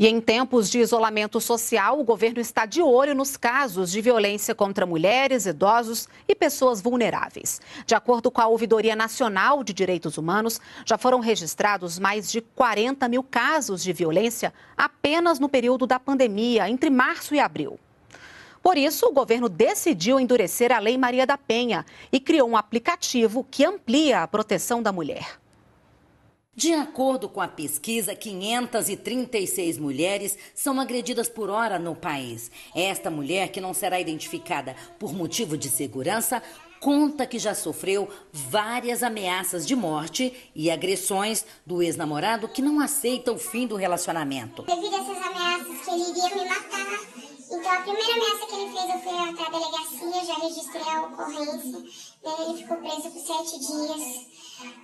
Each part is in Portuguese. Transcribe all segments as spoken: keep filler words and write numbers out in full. E em tempos de isolamento social, o governo está de olho nos casos de violência contra mulheres, idosos e pessoas vulneráveis. De acordo com a Ouvidoria Nacional de Direitos Humanos, já foram registrados mais de quarenta mil casos de violência apenas no período da pandemia, entre março e abril. Por isso, o governo decidiu endurecer a Lei Maria da Penha e criou um aplicativo que amplia a proteção da mulher. De acordo com a pesquisa, quinhentas e trinta e seis mulheres são agredidas por hora no país. Esta mulher, que não será identificada por motivo de segurança, conta que já sofreu várias ameaças de morte e agressões do ex-namorado que não aceita o fim do relacionamento. Devido a essas ameaças que ele iria me matar, então a primeira ameaça que ele fez eu fui até a delegacia, já registrei a ocorrência, né? Ele ficou preso por sete dias,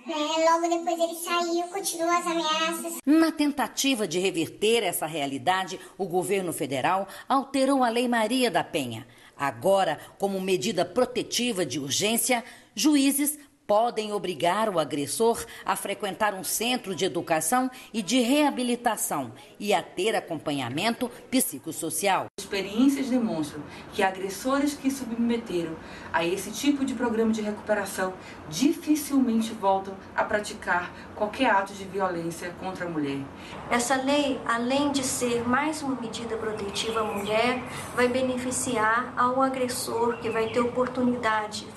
né? Logo depois ele saiu, continuou as ameaças. Na tentativa de reverter essa realidade, o governo federal alterou a Lei Maria da Penha. Agora, como medida protetiva de urgência, juízes podem obrigar o agressor a frequentar um centro de educação e de reabilitação e a ter acompanhamento psicossocial. Experiências demonstram que agressores que submeteram a esse tipo de programa de recuperação dificilmente voltam a praticar qualquer ato de violência contra a mulher. Essa lei, além de ser mais uma medida protetiva à mulher, vai beneficiar ao agressor, que vai ter oportunidade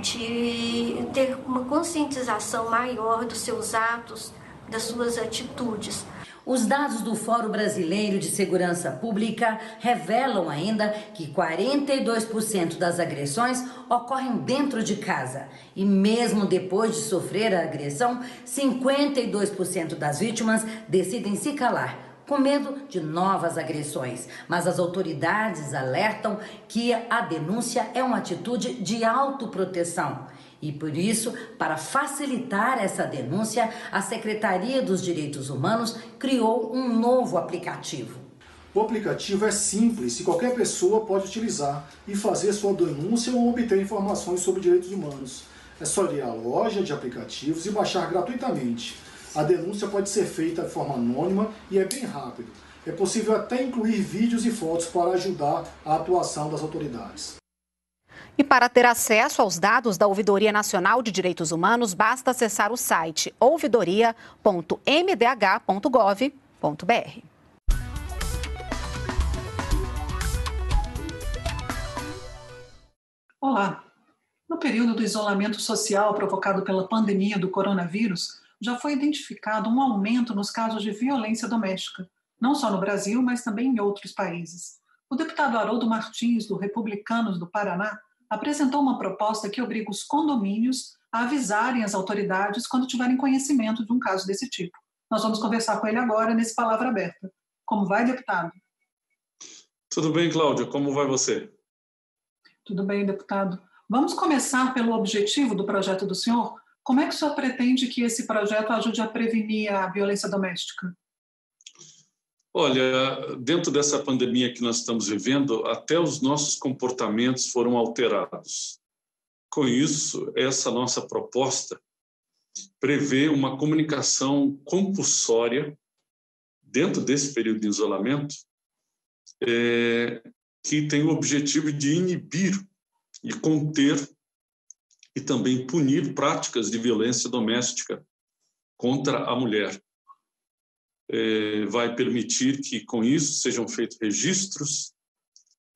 de ter uma conscientização maior dos seus atos, das suas atitudes. Os dados do Fórum Brasileiro de Segurança Pública revelam ainda que quarenta e dois por cento das agressões ocorrem dentro de casa. E mesmo depois de sofrer a agressão, cinquenta e dois por cento das vítimas decidem se calar, com medo de novas agressões. Mas as autoridades alertam que a denúncia é uma atitude de autoproteção. E por isso, para facilitar essa denúncia, a Secretaria dos Direitos Humanos criou um novo aplicativo. O aplicativo é simples e qualquer pessoa pode utilizar e fazer sua denúncia ou obter informações sobre direitos humanos. É só ir à loja de aplicativos e baixar gratuitamente. A denúncia pode ser feita de forma anônima e é bem rápido. É possível até incluir vídeos e fotos para ajudar a atuação das autoridades. E para ter acesso aos dados da Ouvidoria Nacional de Direitos Humanos, basta acessar o site ouvidoria ponto m d h ponto gov ponto br. Olá! No período do isolamento social provocado pela pandemia do coronavírus, já foi identificado um aumento nos casos de violência doméstica, não só no Brasil, mas também em outros países. O deputado Haroldo Martins, do Republicanos do Paraná, apresentou uma proposta que obriga os condomínios a avisarem as autoridades quando tiverem conhecimento de um caso desse tipo. Nós vamos conversar com ele agora nesse Palavra Aberta. Como vai, deputado? Tudo bem, Cláudia. Como vai você? Tudo bem, deputado. Vamos começar pelo objetivo do projeto do senhor? Como é que o senhor pretende que esse projeto ajude a prevenir a violência doméstica? Olha, dentro dessa pandemia que nós estamos vivendo, até os nossos comportamentos foram alterados. Com isso, essa nossa proposta prevê uma comunicação compulsória, dentro desse período de isolamento, é, que tem o objetivo de inibir e conter e também punir práticas de violência doméstica contra a mulher. É, vai permitir que, com isso, sejam feitos registros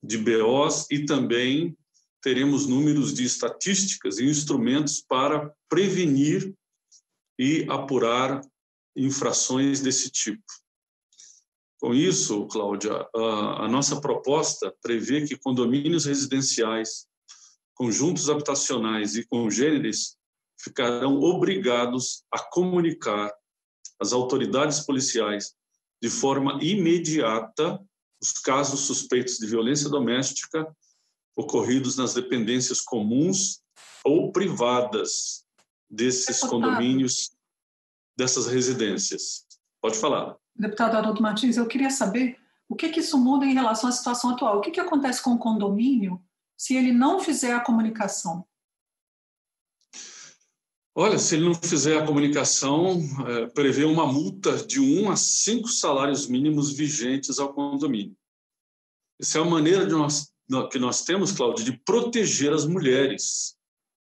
de B Os e também teremos números de estatísticas e instrumentos para prevenir e apurar infrações desse tipo. Com isso, Cláudia, a, a nossa proposta prevê que condomínios residenciais, conjuntos habitacionais e congêneres ficarão obrigados a comunicar às autoridades policiais de forma imediata os casos suspeitos de violência doméstica ocorridos nas dependências comuns ou privadas desses deputado, condomínios, dessas residências. Pode falar. Deputado Haroldo Martins, eu queria saber o que, que isso muda em relação à situação atual. O que, que acontece com o condomínio se ele não fizer a comunicação? Olha, se ele não fizer a comunicação, é, prevê uma multa de um a cinco salários mínimos vigentes ao condomínio. Essa é a maneira de nós, que nós temos, Cláudia, de proteger as mulheres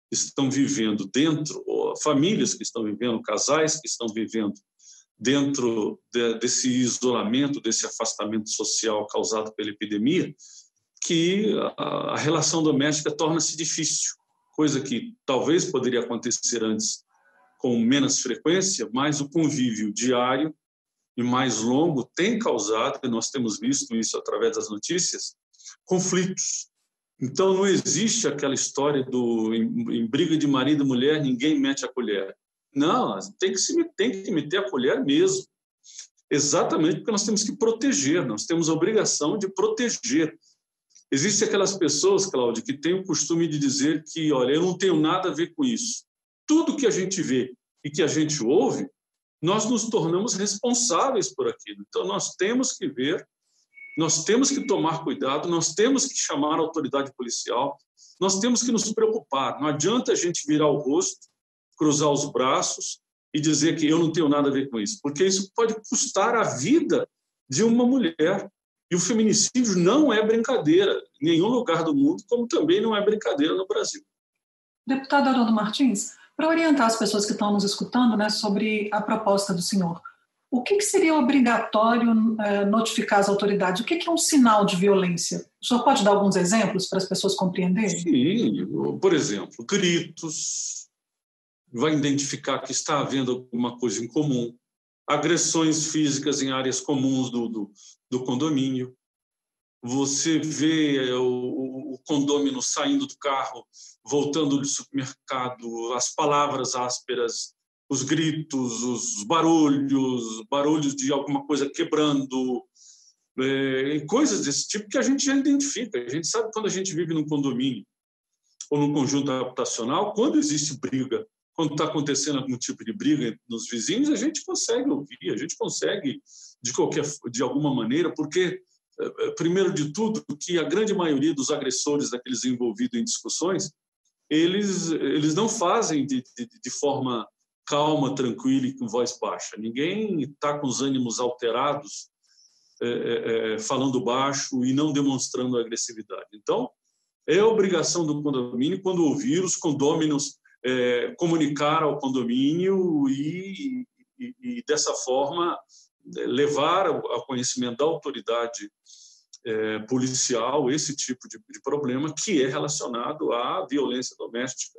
que estão vivendo dentro, ou famílias que estão vivendo, casais que estão vivendo dentro de, desse isolamento, desse afastamento social causado pela epidemia, que a, a relação doméstica torna-se difícil. Coisa que talvez poderia acontecer antes com menos frequência, mas o convívio diário e mais longo tem causado, e nós temos visto isso através das notícias, conflitos. Então, não existe aquela história do em, em briga de marido e mulher, ninguém mete a colher. Não, tem que, se, tem que meter a colher mesmo. Exatamente porque nós temos que proteger, nós temos a obrigação de proteger. Existem aquelas pessoas, Cláudia, que têm o costume de dizer que, olha, eu não tenho nada a ver com isso. Tudo que a gente vê e que a gente ouve, nós nos tornamos responsáveis por aquilo. Então, nós temos que ver, nós temos que tomar cuidado, nós temos que chamar a autoridade policial, nós temos que nos preocupar. Não adianta a gente virar o rosto, cruzar os braços e dizer que eu não tenho nada a ver com isso, porque isso pode custar a vida de uma mulher. E o feminicídio não é brincadeira em nenhum lugar do mundo, como também não é brincadeira no Brasil. Deputado Haroldo Martins, para orientar as pessoas que estão nos escutando, né, sobre a proposta do senhor, o que, que seria obrigatório é, notificar as autoridades? O que, que é um sinal de violência? O senhor pode dar alguns exemplos para as pessoas compreenderem? Sim, por exemplo, gritos, vai identificar que está havendo alguma coisa em comum, agressões físicas em áreas comuns do, do, do condomínio. Você vê o, o condômino saindo do carro, voltando do supermercado, as palavras ásperas, os gritos, os barulhos, barulhos de alguma coisa quebrando, é, coisas desse tipo que a gente já identifica. A gente sabe quando a gente vive num condomínio ou num conjunto habitacional, quando existe briga, quando está acontecendo algum tipo de briga nos vizinhos, a gente consegue ouvir, a gente consegue, de, qualquer, de alguma maneira, porque, primeiro de tudo, que a grande maioria dos agressores, daqueles envolvidos em discussões, eles, eles não fazem de, de, de forma calma, tranquila e com voz baixa. Ninguém está com os ânimos alterados, é, é, falando baixo e não demonstrando agressividade. Então, é obrigação do condomínio, quando ouvir os condôminos, É, comunicar ao condomínio e, e, e dessa forma, levar ao conhecimento da autoridade é, policial esse tipo de, de problema que é relacionado à violência doméstica.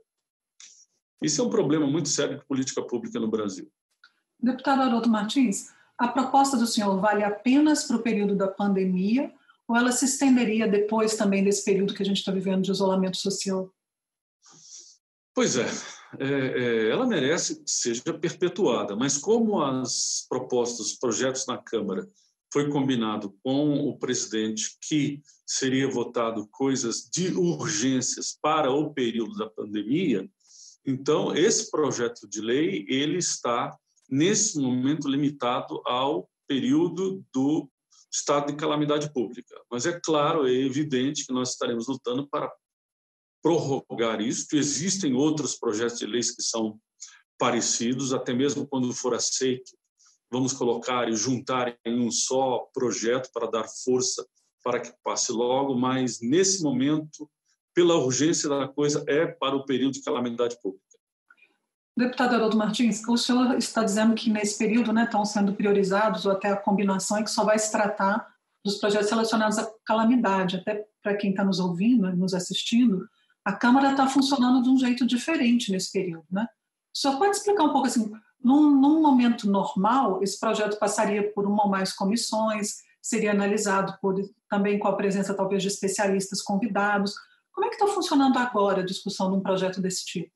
Isso é um problema muito sério de política pública no Brasil. Deputado Haroldo Martins, a proposta do senhor vale apenas para o período da pandemia ou ela se estenderia depois também desse período que a gente está vivendo de isolamento social? Pois é, é, ela merece que seja perpetuada, mas como as propostas, os projetos na Câmara foi combinado com o presidente que seria votado coisas de urgências para o período da pandemia, então esse projeto de lei ele está, nesse momento, limitado ao período do estado de calamidade pública. Mas é claro, é evidente que nós estaremos lutando para prorrogar isso, que existem outros projetos de leis que são parecidos, até mesmo quando for aceito, vamos colocar e juntar em um só projeto para dar força para que passe logo, mas nesse momento, pela urgência da coisa, é para o período de calamidade pública. Deputado Haroldo Martins, o senhor está dizendo que nesse período, né, estão sendo priorizados, ou até a combinação é que só vai se tratar dos projetos relacionados à calamidade, até para quem está nos ouvindo, nos assistindo, a Câmara está funcionando de um jeito diferente nesse período, né? O senhor pode explicar um pouco assim, num, num momento normal, esse projeto passaria por uma ou mais comissões, seria analisado por, também com a presença talvez de especialistas convidados. Como é que está funcionando agora a discussão de um projeto desse tipo?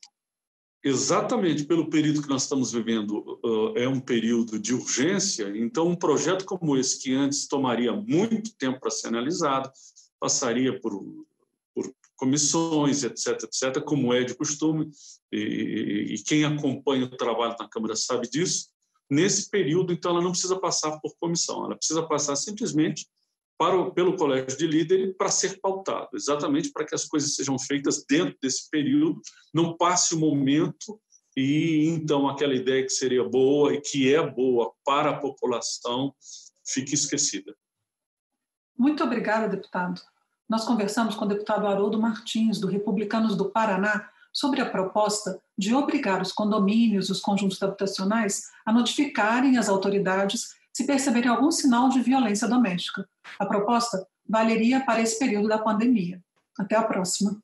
Exatamente, pelo período que nós estamos vivendo, é um período de urgência, então um projeto como esse, que antes tomaria muito tempo para ser analisado, passaria por... por comissões, etc, etcétera, como é de costume, e, e, e quem acompanha o trabalho na Câmara sabe disso, nesse período, então, ela não precisa passar por comissão, ela precisa passar simplesmente para o, pelo Colégio de Líderes para ser pautado, exatamente para que as coisas sejam feitas dentro desse período, não passe o momento e então aquela ideia que seria boa e que é boa para a população fica esquecida. Muito obrigada, deputado. Nós conversamos com o deputado Haroldo Martins, do Republicanos do Paraná, sobre a proposta de obrigar os condomínios, os conjuntos habitacionais, a notificarem as autoridades se perceberem algum sinal de violência doméstica. A proposta valeria para esse período da pandemia. Até a próxima.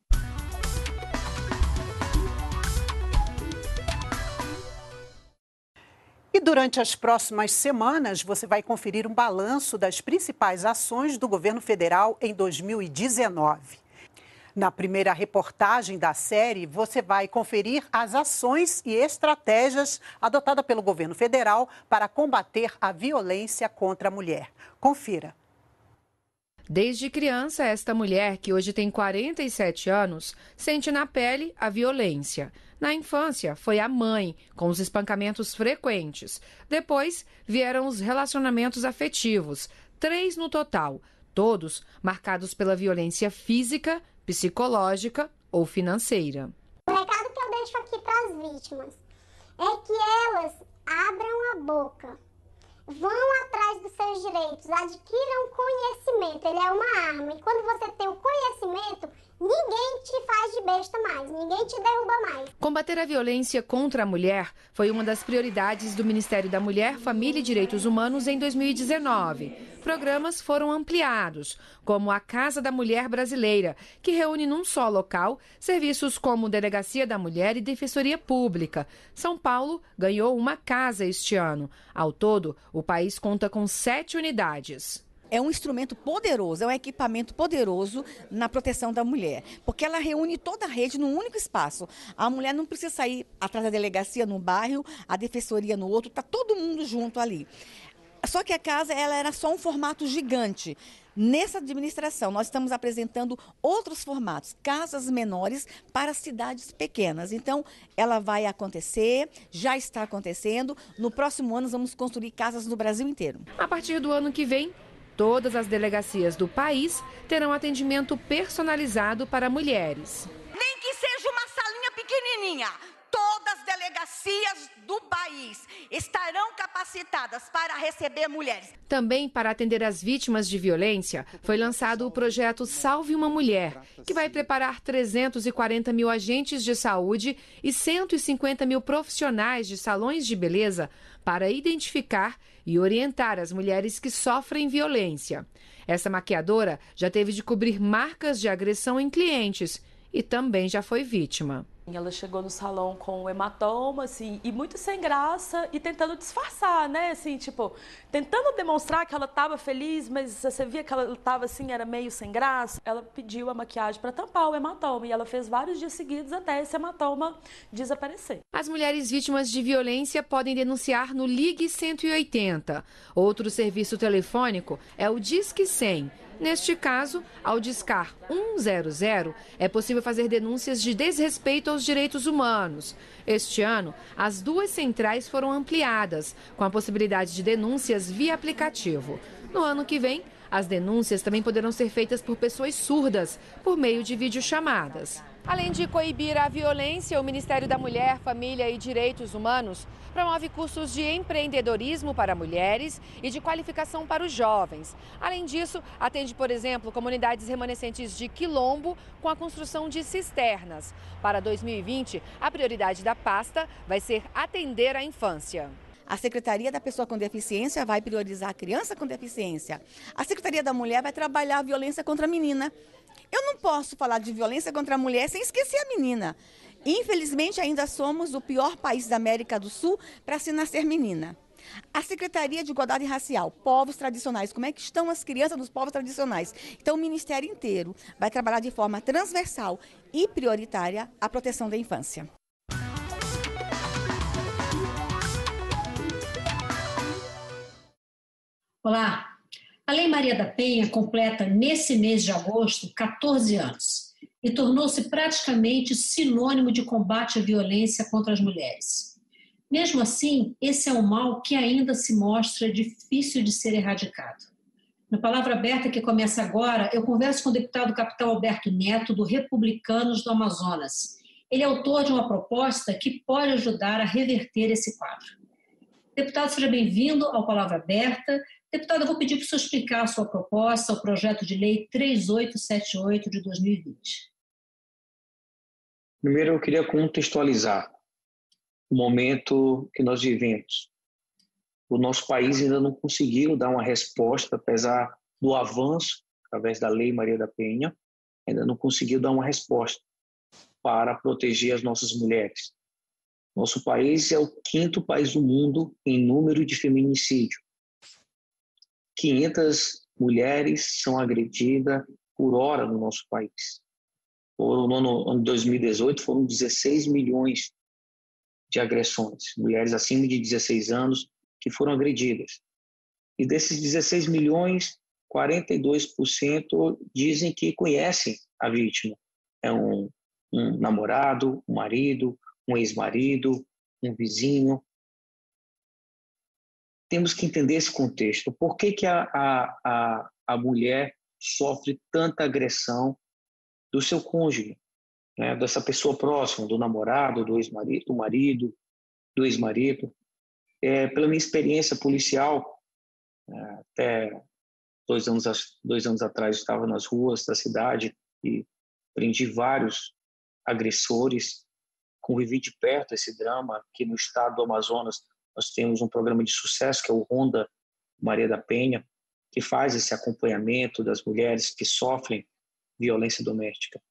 E durante as próximas semanas, você vai conferir um balanço das principais ações do governo federal em dois mil e dezenove. Na primeira reportagem da série, você vai conferir as ações e estratégias adotadas pelo governo federal para combater a violência contra a mulher. Confira. Desde criança, esta mulher, que hoje tem quarenta e sete anos, sente na pele a violência. Na infância, foi a mãe, com os espancamentos frequentes. Depois, vieram os relacionamentos afetivos, três no total, todos marcados pela violência física, psicológica ou financeira. O recado que eu deixo aqui para as vítimas é que elas abram a boca. Vão atrás dos seus direitos, adquiram conhecimento, ele é uma arma. E quando você tem o conhecimento, ninguém te faz de besta mais, ninguém te derruba mais. Combater a violência contra a mulher foi uma das prioridades do Ministério da Mulher, Família e Direitos Humanos em dois mil e dezenove. Programas foram ampliados, como a Casa da Mulher Brasileira, que reúne num só local serviços como Delegacia da Mulher e Defensoria Pública. São Paulo ganhou uma casa este ano. Ao todo, o país conta com sete unidades. É um instrumento poderoso, é um equipamento poderoso na proteção da mulher, porque ela reúne toda a rede num único espaço. A mulher não precisa sair atrás da delegacia num bairro, a defensoria no outro, está todo mundo junto ali. Só que a casa ela era só um formato gigante. Nessa administração, nós estamos apresentando outros formatos, casas menores para cidades pequenas. Então, ela vai acontecer, já está acontecendo. No próximo ano, nós vamos construir casas no Brasil inteiro. A partir do ano que vem, todas as delegacias do país terão atendimento personalizado para mulheres. Nem que seja uma salinha pequenininha. Todas as delegacias do país estarão capacitadas para receber mulheres. Também para atender as vítimas de violência, foi lançado o projeto Salve Uma Mulher, que vai preparar trezentos e quarenta mil agentes de saúde e cento e cinquenta mil profissionais de salões de beleza para identificar e orientar as mulheres que sofrem violência. Essa maquiadora já teve de cobrir marcas de agressão em clientes e também já foi vítima. Ela chegou no salão com hematoma, assim, e muito sem graça e tentando disfarçar, né, assim, tipo, tentando demonstrar que ela estava feliz, mas você via que ela estava, assim, era meio sem graça. Ela pediu a maquiagem para tampar o hematoma e ela fez vários dias seguidos até esse hematoma desaparecer. As mulheres vítimas de violência podem denunciar no Ligue cento e oitenta. Outro serviço telefônico é o Disque cem. Neste caso, ao discar cem, é possível fazer denúncias de desrespeito aos direitos humanos. Este ano, as duas centrais foram ampliadas, com a possibilidade de denúncias via aplicativo. No ano que vem, as denúncias também poderão ser feitas por pessoas surdas, por meio de videochamadas. Além de coibir a violência, o Ministério da Mulher, Família e Direitos Humanos promove cursos de empreendedorismo para mulheres e de qualificação para os jovens. Além disso, atende, por exemplo, comunidades remanescentes de Quilombo com a construção de cisternas. Para dois mil e vinte, a prioridade da pasta vai ser atender a infância. A Secretaria da Pessoa com Deficiência vai priorizar a criança com deficiência. A Secretaria da Mulher vai trabalhar a violência contra a menina. Eu não posso falar de violência contra a mulher sem esquecer a menina. Infelizmente, ainda somos o pior país da América do Sul para se nascer menina. A Secretaria de Igualdade Racial, povos tradicionais, como é que estão as crianças dos povos tradicionais? Então, o Ministério inteiro vai trabalhar de forma transversal e prioritária a proteção da infância. Olá, a Lei Maria da Penha completa nesse mês de agosto quatorze anos e tornou-se praticamente sinônimo de combate à violência contra as mulheres. Mesmo assim, esse é um mal que ainda se mostra difícil de ser erradicado. Na Palavra Aberta, que começa agora, eu converso com o deputado Capitão Alberto Neto, do Republicanos do Amazonas, ele é autor de uma proposta que pode ajudar a reverter esse quadro. Deputado, seja bem-vindo ao Palavra Aberta. Deputado, eu vou pedir para o senhor explicar a sua proposta, o projeto de lei três mil oitocentos e setenta e oito de dois mil e vinte. Primeiro, eu queria contextualizar o momento que nós vivemos. O nosso país ainda não conseguiu dar uma resposta, apesar do avanço, através da Lei Maria da Penha, ainda não conseguiu dar uma resposta para proteger as nossas mulheres. Nosso país é o quinto país do mundo em número de feminicídio. quinhentas mulheres são agredidas por hora no nosso país. No ano de dois mil e dezoito, foram dezesseis milhões de agressões, mulheres acima de dezesseis anos que foram agredidas. E desses dezesseis milhões, quarenta e dois por cento dizem que conhecem a vítima. É um, um namorado, um marido, um ex-marido, um vizinho. Temos que entender esse contexto. Por que que a, a, a, a mulher sofre tanta agressão do seu cônjuge, né? Dessa pessoa próxima, do namorado, do ex-marido, do marido, do ex-marido? É, pela minha experiência policial, até dois anos, dois anos atrás, eu estava nas ruas da cidade e prendi vários agressores. Convivi de perto esse drama. Aqui no estado do Amazonas, nós temos um programa de sucesso, que é o Ronda Maria da Penha, que faz esse acompanhamento das mulheres que sofrem violência doméstica,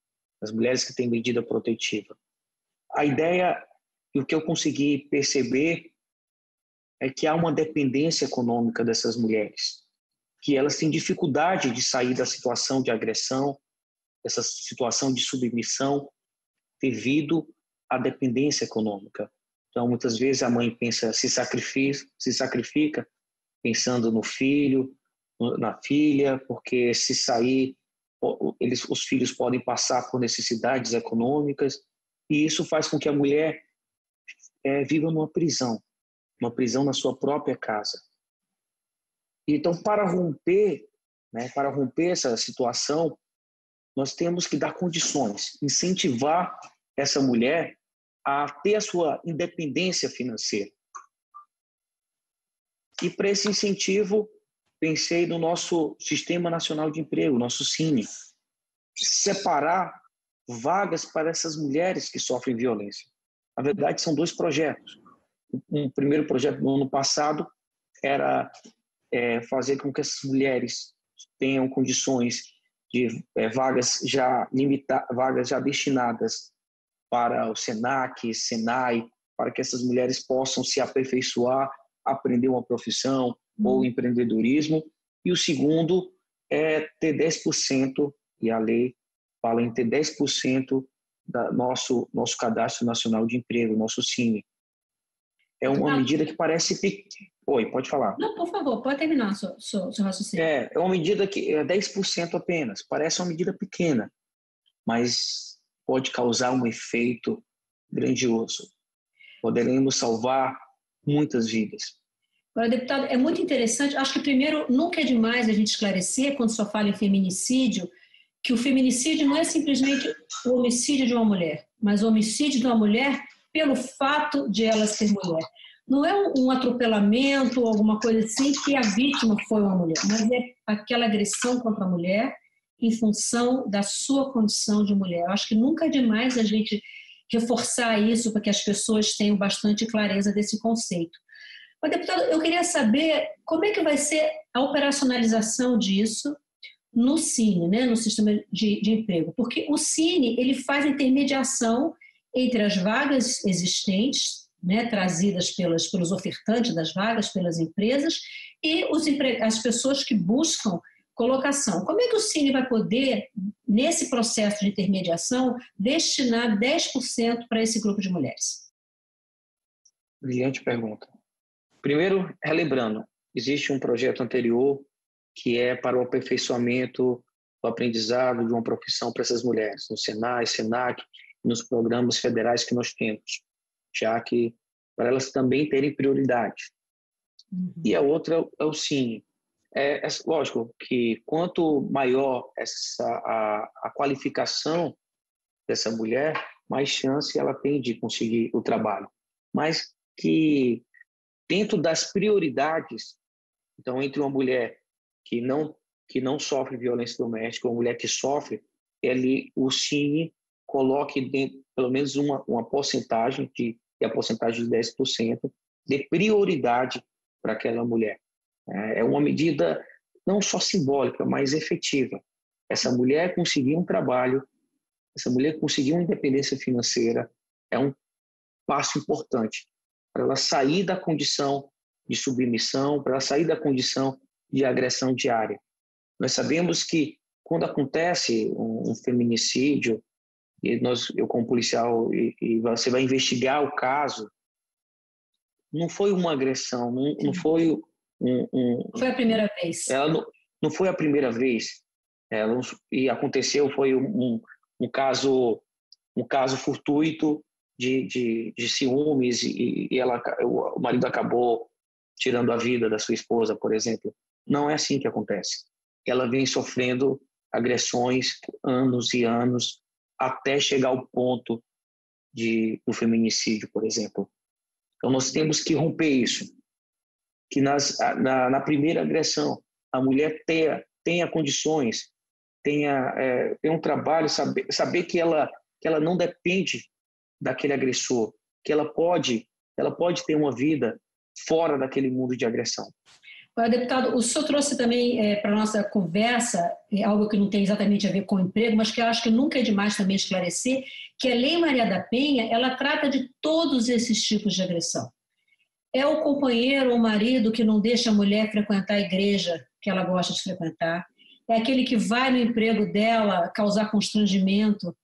das mulheres que têm medida protetiva. A ideia, e o que eu consegui perceber, é que há uma dependência econômica dessas mulheres, que elas têm dificuldade de sair da situação de agressão, dessa situação de submissão, devido a dependência econômica. Então, muitas vezes a mãe pensa, se sacrifica, se sacrifica pensando no filho, na filha, porque se sair, eles, os filhos podem passar por necessidades econômicas, e isso faz com que a mulher é, viva numa prisão, uma prisão na sua própria casa. Então, para romper, né, para romper essa situação, nós temos que dar condições, incentivar essa mulher a ter a sua independência financeira. E para esse incentivo, pensei no nosso Sistema Nacional de Emprego, nosso SINE, separar vagas para essas mulheres que sofrem violência. Na verdade, são dois projetos. Um primeiro projeto no ano passado era é, fazer com que essas mulheres tenham condições de é, vagas já limitadas, vagas já destinadas para o Senac, Senai, para que essas mulheres possam se aperfeiçoar, aprender uma profissão ou empreendedorismo. E o segundo é ter dez por cento, e a lei fala em ter dez por cento do nosso, nosso Cadastro Nacional de Emprego, nosso SINE. É uma medida que parece pequena. Oi, pode falar. Não, por favor, pode terminar o seu, seu, seu raciocínio. É, é uma medida que é dez por cento apenas, parece uma medida pequena, mas pode causar um efeito grandioso. Poderemos salvar muitas vidas. Agora, deputado, é muito interessante, acho que primeiro nunca é demais a gente esclarecer, quando só fala em feminicídio, que o feminicídio não é simplesmente o homicídio de uma mulher, mas o homicídio de uma mulher pelo fato de ela ser mulher. Não é um atropelamento ou alguma coisa assim que a vítima foi uma mulher, mas é aquela agressão contra a mulher em função da sua condição de mulher. Eu acho que nunca é demais a gente reforçar isso para que as pessoas tenham bastante clareza desse conceito. Mas, deputado, eu queria saber como é que vai ser a operacionalização disso no SINE, né, no Sistema de, de Emprego. Porque o SINE, ele faz intermediação entre as vagas existentes, né, trazidas pelas, pelos ofertantes das vagas, pelas empresas, e os empre... as pessoas que buscam colocação. Como é que o SINE vai poder, nesse processo de intermediação, destinar dez por cento para esse grupo de mulheres? Brilhante pergunta. Primeiro, relembrando, existe um projeto anterior que é para o aperfeiçoamento do aprendizado de uma profissão para essas mulheres, no Senai, Senac, nos programas federais que nós temos, já que para elas também terem prioridade. Uhum. E a outra é o SINE. É, é lógico que quanto maior essa, a, a qualificação dessa mulher, mais chance ela tem de conseguir o trabalho. Mas que dentro das prioridades, então, entre uma mulher que não, que não sofre violência doméstica, uma mulher que sofre, ele, o SINE coloque dentro, pelo menos uma, uma porcentagem, que é a porcentagem de dez por cento, de prioridade para aquela mulher. É uma medida não só simbólica, mas efetiva. Essa mulher conseguir um trabalho, essa mulher conseguir uma independência financeira, é um passo importante para ela sair da condição de submissão, para ela sair da condição de agressão diária. Nós sabemos que quando acontece um, um feminicídio, e nós, eu como policial, e, e você vai investigar o caso, não foi uma agressão, não, não foi um, um... Não foi a primeira vez. Ela não, não foi a primeira vez. Ela, e aconteceu, foi um, um, caso, um caso fortuito de, de, de ciúmes, e, e ela, o marido acabou tirando a vida da sua esposa, por exemplo. Não é assim que acontece. Ela vem sofrendo agressões por anos e anos, até chegar ao ponto de, do feminicídio, por exemplo. Então, nós temos que romper isso. Que nas, na, na primeira agressão, a mulher tenha, tenha condições, tenha, é, tenha um trabalho, saber, saber que, ela, que ela não depende daquele agressor, que ela pode, ela pode ter uma vida fora daquele mundo de agressão. Deputado, o senhor trouxe também é, para a nossa conversa algo que não tem exatamente a ver com o emprego, mas que eu acho que nunca é demais também esclarecer, que a Lei Maria da Penha, ela trata de todos esses tipos de agressão. É o companheiro ou marido que não deixa a mulher frequentar a igreja que ela gosta de frequentar, é aquele que vai no emprego dela causar constrangimento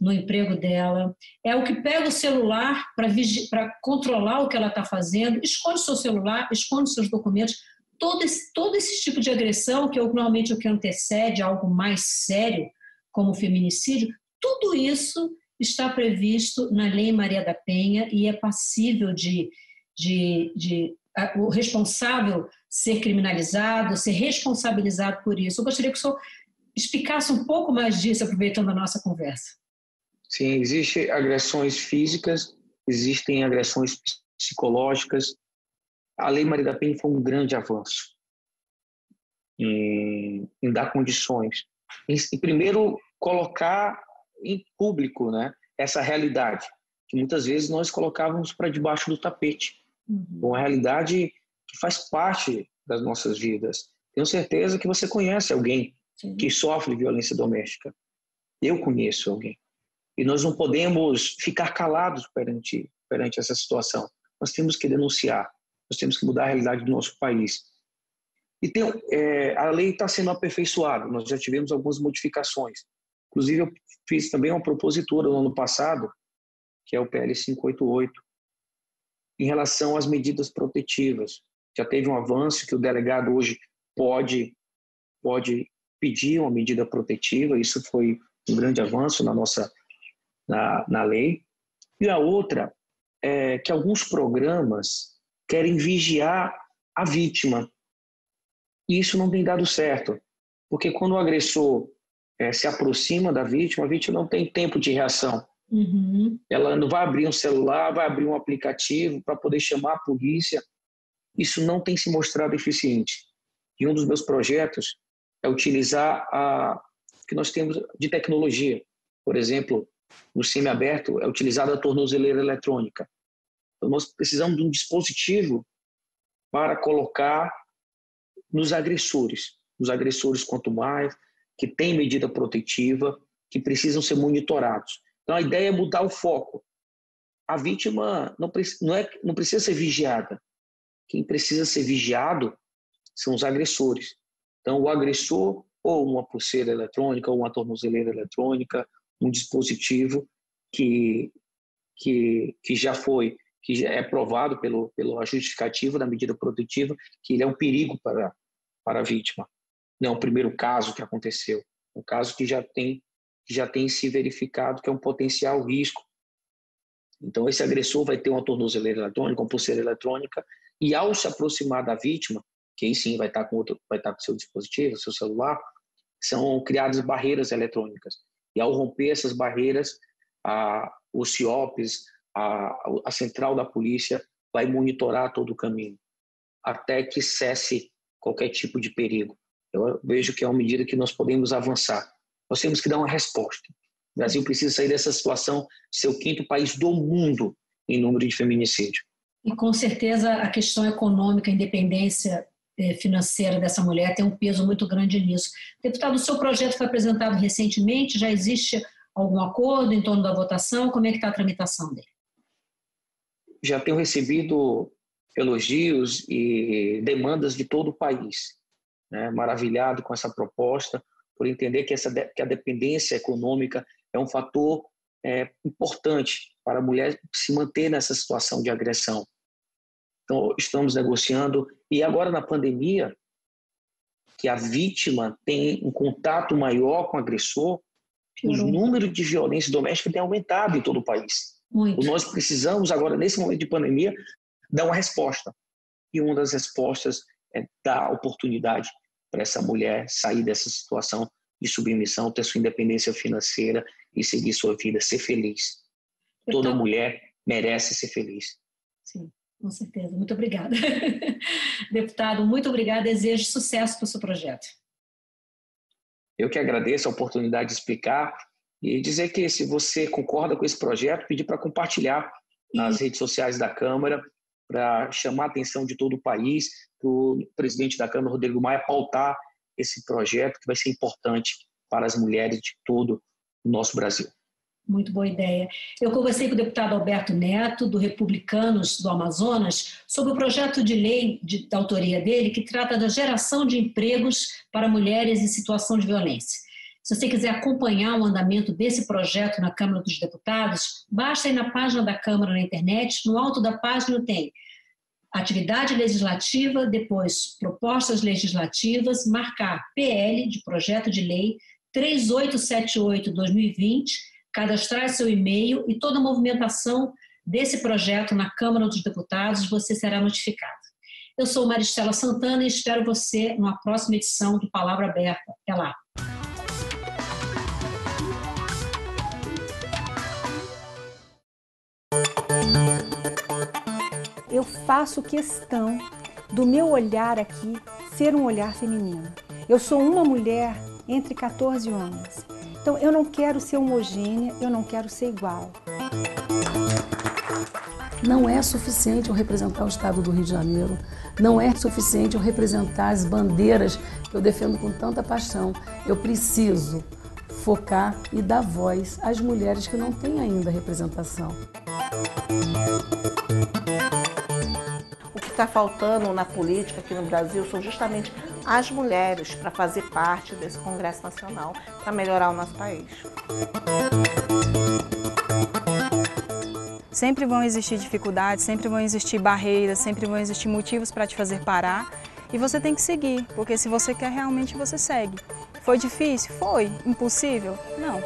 no emprego dela, é o que pega o celular para vigi- para controlar o que ela está fazendo, esconde seu celular, esconde seus documentos. Todo esse, todo esse tipo de agressão, que é normalmente o que antecede algo mais sério, como o feminicídio, tudo isso está previsto na Lei Maria da Penha e é passível de, de, de a, o responsável ser criminalizado, ser responsabilizado por isso. Eu gostaria que o senhor explicasse um pouco mais disso, aproveitando a nossa conversa. Sim, existem agressões físicas, existem agressões psicológicas. A Lei Maria da Penha foi um grande avanço em, em dar condições, em, em primeiro colocar em público, né, essa realidade, que muitas vezes nós colocávamos para debaixo do tapete, uma realidade que faz parte das nossas vidas. Tenho certeza que você conhece alguém que sofre violência doméstica. Eu conheço alguém. E nós não podemos ficar calados perante, perante essa situação. Nós temos que denunciar. Nós temos que mudar a realidade do nosso país. E tem, é, a lei está sendo aperfeiçoada, nós já tivemos algumas modificações. Inclusive, eu fiz também uma propositura no ano passado, que é o P L quinhentos e oitenta e oito, em relação às medidas protetivas. Já teve um avanço que o delegado hoje pode, pode pedir uma medida protetiva, isso foi um grande avanço na, nossa, na, na lei. E a outra é que alguns programas querem vigiar a vítima. E isso não tem dado certo, porque quando o agressor é, se aproxima da vítima, a vítima não tem tempo de reação. Uhum. Ela não vai abrir um celular, vai abrir um aplicativo para poder chamar a polícia. Isso não tem se mostrado eficiente. E um dos meus projetos é utilizar a que nós temos de tecnologia. Por exemplo, no semiaberto é utilizada a tornozeleira eletrônica. Então, nós precisamos de um dispositivo para colocar nos agressores, nos agressores quanto mais, que tem medida protetiva, que precisam ser monitorados. Então, a ideia é mudar o foco. A vítima não, não, é, não precisa ser vigiada. Quem precisa ser vigiado são os agressores. Então, o agressor, ou uma pulseira eletrônica, ou uma tornozeleira eletrônica, um dispositivo que, que, que já foi... que já é provado pelo, pelo justificativo da medida protetiva, que ele é um perigo para, para a vítima. Não é o primeiro caso que aconteceu, um caso que já tem, que já tem se verificado que é um potencial risco. Então, esse agressor vai ter uma tornozeleira eletrônica, uma pulseira eletrônica, e ao se aproximar da vítima, que aí sim vai estar com outro, vai estar com seu dispositivo, seu celular, são criadas barreiras eletrônicas. E ao romper essas barreiras, a, os C I O Ps, a, a central da polícia vai monitorar todo o caminho, até que cesse qualquer tipo de perigo. Eu vejo que é uma medida que nós podemos avançar. Nós temos que dar uma resposta. O Brasil precisa sair dessa situação, ser o quinto país do mundo em número de feminicídio. E com certeza a questão econômica, a independência financeira dessa mulher tem um peso muito grande nisso. Deputado, o seu projeto foi apresentado recentemente, já existe algum acordo em torno da votação? Como é que está a tramitação dele? Já tenho recebido elogios e demandas de todo o país, né? Maravilhado com essa proposta, por entender que, essa, que a dependência econômica é um fator é, importante para a mulher se manter nessa situação de agressão. Então, estamos negociando. E agora, na pandemia, que a vítima tem um contato maior com o agressor, uhum. os números de violência doméstica têm aumentado em todo o país. Muito. Nós precisamos agora, nesse momento de pandemia, dar uma resposta. E uma das respostas é dar oportunidade para essa mulher sair dessa situação de submissão, ter sua independência financeira e seguir sua vida, ser feliz. Toda então... mulher merece ser feliz. Sim. Com certeza. Muito obrigada. Deputado, muito obrigada. Desejo sucesso para o seu projeto. Eu que agradeço a oportunidade de explicar e dizer que, se você concorda com esse projeto, pedir para compartilhar nas Isso. redes sociais da Câmara, para chamar a atenção de todo o país, para o presidente da Câmara, Rodrigo Maia, pautar esse projeto que vai ser importante para as mulheres de todo o nosso Brasil. Muito boa ideia. Eu conversei com o deputado Alberto Neto, do Republicanos do Amazonas, sobre o projeto de lei de, da autoria dele, que trata da geração de empregos para mulheres em situação de violência. Se você quiser acompanhar o andamento desse projeto na Câmara dos Deputados, basta ir na página da Câmara na internet, no alto da página tem atividade legislativa, depois propostas legislativas, marcar P L, de projeto de lei, três oito sete oito barra dois mil e vinte, cadastrar seu e-mail e toda a movimentação desse projeto na Câmara dos Deputados, você será notificado. Eu sou Maristela Santana e espero você numa próxima edição do Palavra Aberta. Até lá! Eu faço questão do meu olhar aqui ser um olhar feminino. Eu sou uma mulher entre quatorze homens. Então, eu não quero ser homogênea, eu não quero ser igual. Não é suficiente eu representar o Estado do Rio de Janeiro, não é suficiente eu representar as bandeiras que eu defendo com tanta paixão. Eu preciso focar e dar voz às mulheres que não têm ainda representação. O que está faltando na política aqui no Brasil são justamente as mulheres para fazer parte desse Congresso Nacional, para melhorar o nosso país. Sempre vão existir dificuldades, sempre vão existir barreiras, sempre vão existir motivos para te fazer parar e você tem que seguir, porque se você quer realmente, você segue. Foi difícil? Foi. Impossível? Não.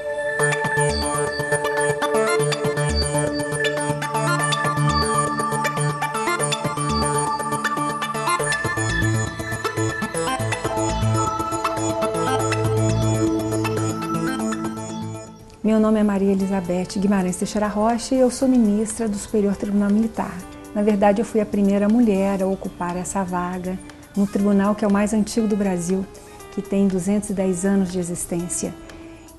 Meu nome é Maria Elizabeth Guimarães Teixeira Rocha e eu sou ministra do Superior Tribunal Militar. Na verdade, eu fui a primeira mulher a ocupar essa vaga no tribunal que é o mais antigo do Brasil, que tem duzentos e dez anos de existência.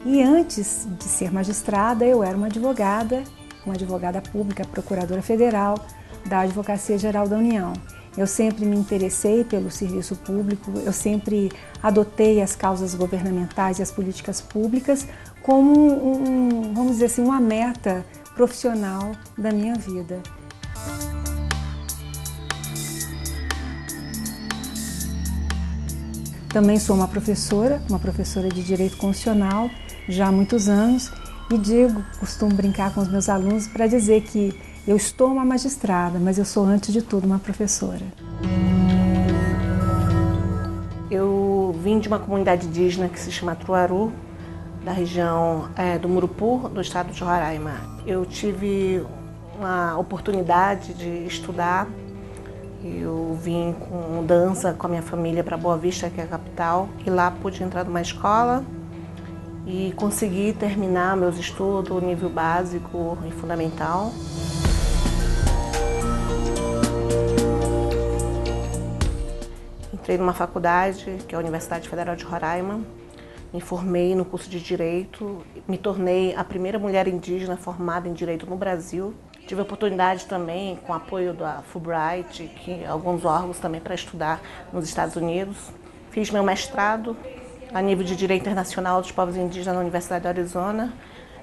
E antes de ser magistrada, eu era uma advogada, uma advogada pública, procuradora federal da Advocacia Geral da União. Eu sempre me interessei pelo serviço público, eu sempre adotei as causas governamentais e as políticas públicas como, um, vamos dizer assim, uma meta profissional da minha vida. Também sou uma professora, uma professora de Direito Constitucional, já há muitos anos, e digo, costumo brincar com os meus alunos para dizer que eu estou uma magistrada, mas eu sou, antes de tudo, uma professora. Eu vim de uma comunidade indígena que se chama Tuaru, da região é, do Murupu, do estado de Roraima. Eu tive uma oportunidade de estudar. Eu vim com dança com a minha família para Boa Vista, que é a capital, e lá pude entrar numa escola e consegui terminar meus estudos, nível básico e fundamental. Entrei numa faculdade, que é a Universidade Federal de Roraima, me formei no curso de Direito, me tornei a primeira mulher indígena formada em Direito no Brasil. Tive a oportunidade também, com o apoio da Fulbright, que alguns órgãos também para estudar nos Estados Unidos. Fiz meu mestrado a nível de Direito Internacional dos Povos Indígenas na Universidade do Arizona.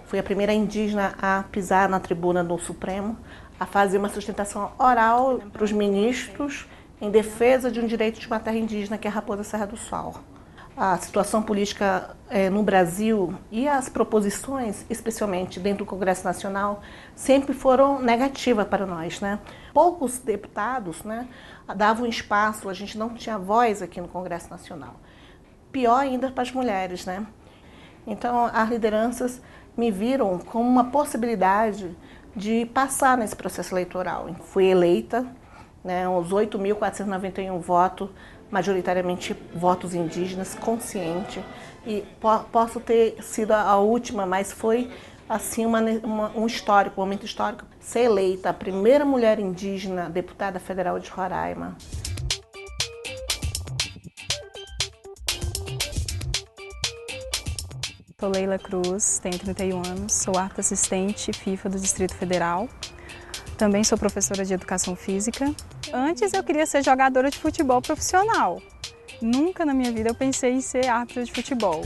Fui a primeira indígena a pisar na tribuna do Supremo, a fazer uma sustentação oral para os ministros em defesa de um direito de uma terra indígena, que é a Raposa Serra do Sol. A situação política eh, no Brasil e as proposições, especialmente dentro do Congresso Nacional, sempre foram negativas para nós, né? Poucos deputados, né, davam espaço, a gente não tinha voz aqui no Congresso Nacional. Pior ainda para as mulheres, né? Então, as lideranças me viram como uma possibilidade de passar nesse processo eleitoral. Fui eleita, né, uns oito mil quatrocentos e noventa e um votos, majoritariamente votos indígenas, consciente. E po posso ter sido a última, mas foi assim uma, uma, um histórico, um momento histórico. Ser eleita a primeira mulher indígena deputada federal de Roraima. Sou Leila Cruz, tenho trinta e um anos, sou arte assistente FIFA do Distrito Federal. Também sou professora de educação física. Antes eu queria ser jogadora de futebol profissional. Nunca na minha vida eu pensei em ser árbitra de futebol.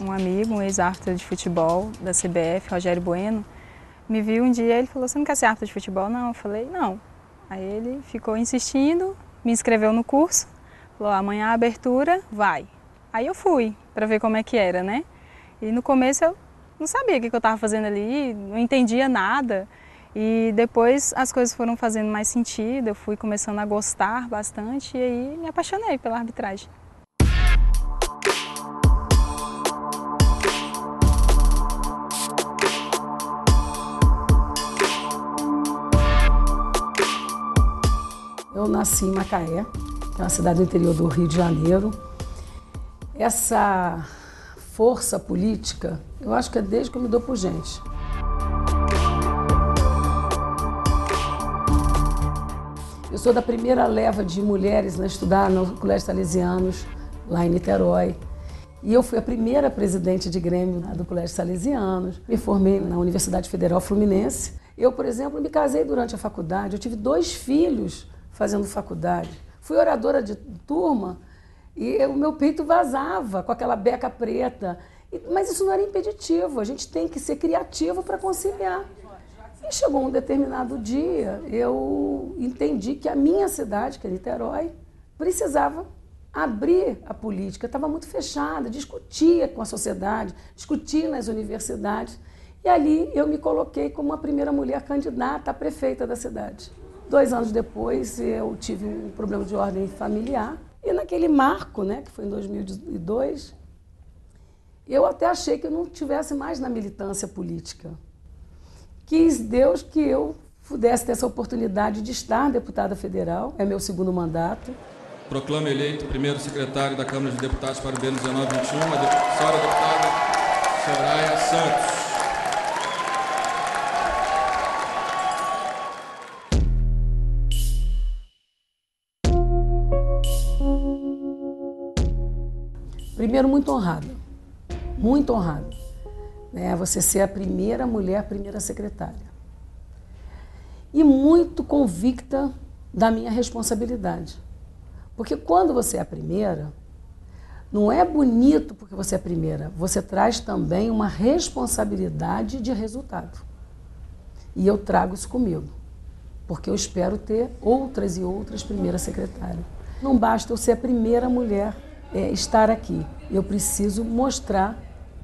Um amigo, um ex-árbitro de futebol da C B F, Rogério Bueno, me viu um dia e ele falou, você não quer ser árbitra de futebol? Não, eu falei, não. Aí ele ficou insistindo, me inscreveu no curso, falou, amanhã a abertura, vai. Aí eu fui, para ver como é que era, né? E no começo eu não sabia o que eu estava fazendo ali, não entendia nada. E depois as coisas foram fazendo mais sentido, eu fui começando a gostar bastante e aí me apaixonei pela arbitragem. Eu nasci em Macaé, que é uma cidade do interior do Rio de Janeiro. Essa força política, eu acho que é desde que eu me dou por gente. Eu sou da primeira leva de mulheres a estudar no Colégio Salesianos, lá em Niterói. E eu fui a primeira presidente de grêmio do Colégio Salesianos. Me formei na Universidade Federal Fluminense. Eu, por exemplo, me casei durante a faculdade. Eu tive dois filhos fazendo faculdade. Fui oradora de turma. E o meu peito vazava com aquela beca preta. Mas isso não era impeditivo, a gente tem que ser criativo para conciliar. E chegou um determinado dia, eu entendi que a minha cidade, que é Niterói, precisava abrir a política. Estava muito fechada, discutia com a sociedade, discutia nas universidades. E ali eu me coloquei como a primeira mulher candidata a prefeita da cidade. Dois anos depois, eu tive um problema de ordem familiar. E naquele marco, né, que foi em dois mil e dois, eu até achei que eu não estivesse mais na militância política. Quis Deus que eu pudesse ter essa oportunidade de estar deputada federal, é meu segundo mandato. Proclamo eleito primeiro secretário da Câmara de Deputados para o B N dezenove vinte e um, a senhora deputada Soraya Santos. Primeiro, muito honrada, muito honrada, né? Você ser a primeira mulher, primeira secretária. E muito convicta da minha responsabilidade. Porque quando você é a primeira, não é bonito porque você é a primeira, você traz também uma responsabilidade de resultado. E eu trago isso comigo, porque eu espero ter outras e outras primeiras secretárias. Não basta eu ser a primeira mulher, É, estar aqui. Eu preciso mostrar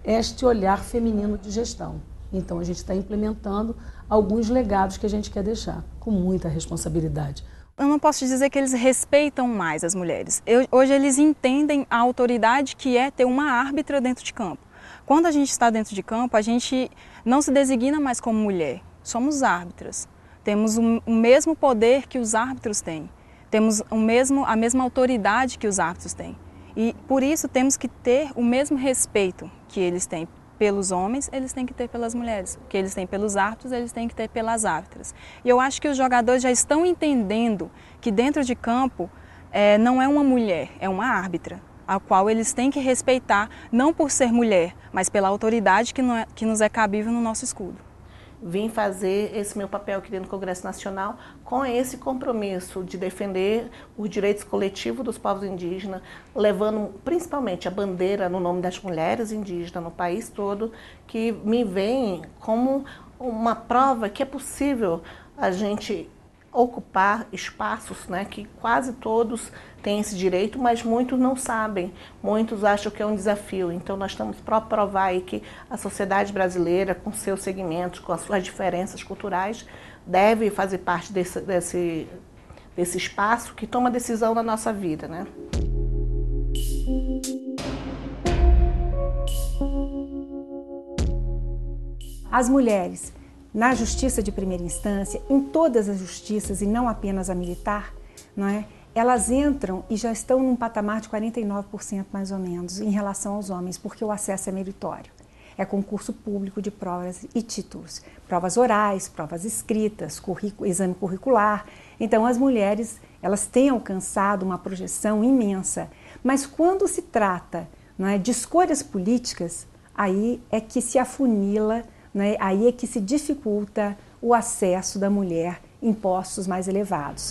este olhar feminino de gestão. Então, a gente está implementando alguns legados que a gente quer deixar, com muita responsabilidade. Eu não posso dizer que eles respeitam mais as mulheres. Eu, hoje, eles entendem a autoridade que é ter uma árbitra dentro de campo. Quando a gente está dentro de campo, a gente não se designa mais como mulher. Somos árbitras. Temos o, o mesmo poder que os árbitros têm. temos o mesmo, a mesma autoridade que os árbitros têm. E por isso temos que ter o mesmo respeito que eles têm pelos homens, eles têm que ter pelas mulheres. O que eles têm pelos árbitros, eles têm que ter pelas árbitras. E eu acho que os jogadores já estão entendendo que dentro de campo é, não é uma mulher, é uma árbitra, a qual eles têm que respeitar, não por ser mulher, mas pela autoridade que, não é, que nos é cabível no nosso escudo. Vim fazer esse meu papel aqui dentro do Congresso Nacional com esse compromisso de defender os direitos coletivos dos povos indígenas, levando principalmente a bandeira no nome das mulheres indígenas no país todo, que me vem como uma prova que é possível a gente ocupar espaços, né, que quase todos têm esse direito, mas muitos não sabem, muitos acham que é um desafio. Então nós estamos para provar aí que a sociedade brasileira, com seus segmentos, com as suas diferenças culturais, deve fazer parte desse, desse, desse espaço que toma decisão na nossa vida, né? As mulheres, na justiça de primeira instância, em todas as justiças e não apenas a militar, não é? Elas entram e já estão num patamar de quarenta e nove por cento mais ou menos em relação aos homens, porque o acesso é meritório. É concurso público de provas e títulos, provas orais, provas escritas, currículo, exame curricular. Então as mulheres, elas têm alcançado uma projeção imensa, mas quando se trata, não é, de escolhas políticas, aí é que se afunila, né? Aí é que se dificulta o acesso da mulher em postos mais elevados.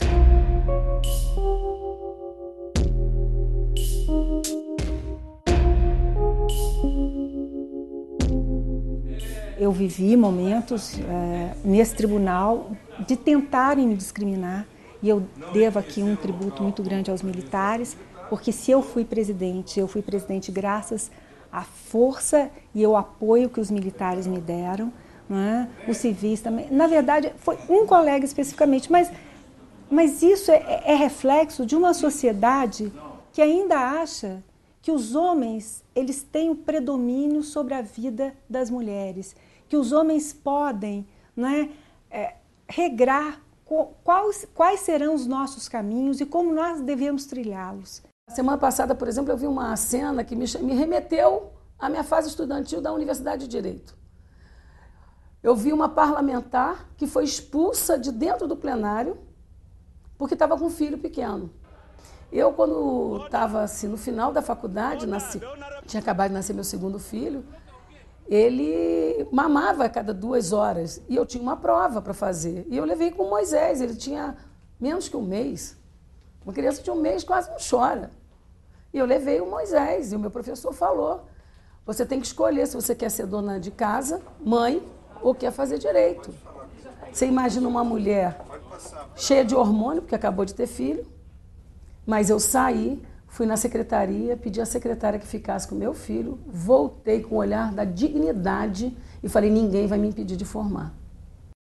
Eu vivi momentos é, nesse tribunal de tentarem me discriminar, e eu devo aqui um tributo muito grande aos militares, porque se eu fui presidente, eu fui presidente graças a força e o apoio que os militares me deram, né? Os civis também. Na verdade, foi um colega especificamente, mas, mas isso é, é reflexo de uma sociedade que ainda acha que os homens eles têm o predomínio sobre a vida das mulheres, que os homens podem, né, é, regrar quais, quais serão os nossos caminhos e como nós devemos trilhá-los. Semana passada, por exemplo, eu vi uma cena que me, me remeteu à minha fase estudantil da Universidade de Direito. Eu vi uma parlamentar que foi expulsa de dentro do plenário porque estava com um filho pequeno. Eu, quando estava assim, no final da faculdade, nasci, tinha acabado de nascer meu segundo filho, ele mamava a cada duas horas e eu tinha uma prova para fazer. E eu levei com o Moisés, ele tinha menos que um mês. Uma criança de um mês quase não chora. E eu levei o Moisés, e o meu professor falou, você tem que escolher se você quer ser dona de casa, mãe, ou quer fazer direito. Você imagina uma mulher cheia de hormônio, porque acabou de ter filho, mas eu saí, fui na secretaria, pedi à secretária que ficasse com meu filho, voltei com o olhar da dignidade e falei, ninguém vai me impedir de formar.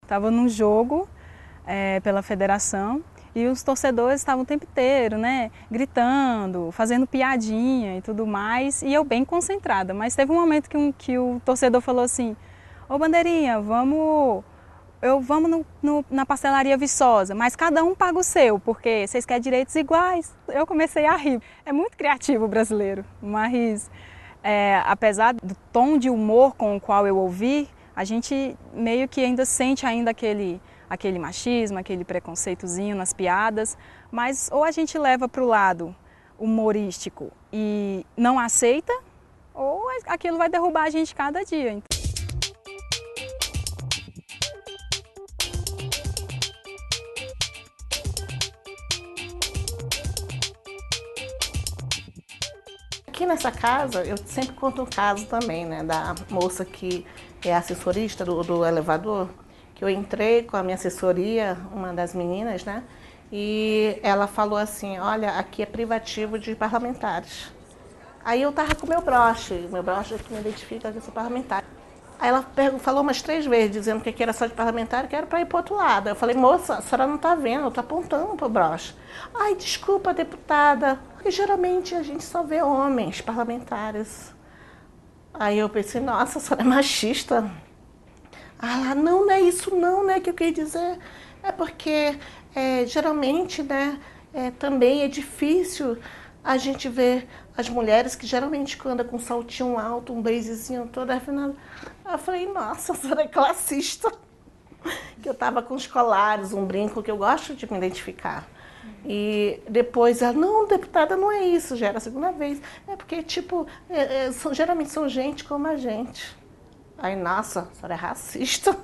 Estava num jogo é, pela federação, e os torcedores estavam o tempo inteiro, né, gritando, fazendo piadinha e tudo mais, e eu bem concentrada. Mas teve um momento que, um, que o torcedor falou assim, ô bandeirinha, vamos, eu, vamos no, no, na pastelaria Viçosa, mas cada um paga o seu, porque vocês querem direitos iguais. Eu comecei a rir. É muito criativo o brasileiro, mas é, apesar do tom de humor com o qual eu ouvi, a gente meio que ainda sente ainda aquele... aquele machismo, aquele preconceitozinho nas piadas, mas ou a gente leva para o lado humorístico e não aceita, ou aquilo vai derrubar a gente cada dia. Aqui nessa casa, eu sempre conto o caso também, né, da moça que é assessorista do, do elevador. Eu entrei com a minha assessoria, uma das meninas, né? E ela falou assim, olha, aqui é privativo de parlamentares. Aí eu tava com o meu broche, meu broche que me identifica que eu sou parlamentar. Aí ela falou umas três vezes, dizendo que aqui era só de parlamentar, que era para ir pro outro lado. Eu falei, moça, a senhora não tá vendo, eu tô apontando pro broche. Ai, desculpa, deputada, porque geralmente a gente só vê homens parlamentares. Aí eu pensei, nossa, a senhora é machista. Ah, não, não é isso não, né, que eu queria dizer. É porque, é, geralmente, né, é, também é difícil a gente ver as mulheres que geralmente andam com um saltinho alto, um blazezinho todo afinado. Eu falei, nossa, a senhora é classista. Que eu estava com os colares, um brinco, que eu gosto de me identificar. E depois ela, não, deputada, não é isso, já era a segunda vez. É porque, tipo, é, é, são, geralmente são gente como a gente. Aí, nossa, a senhora é racista,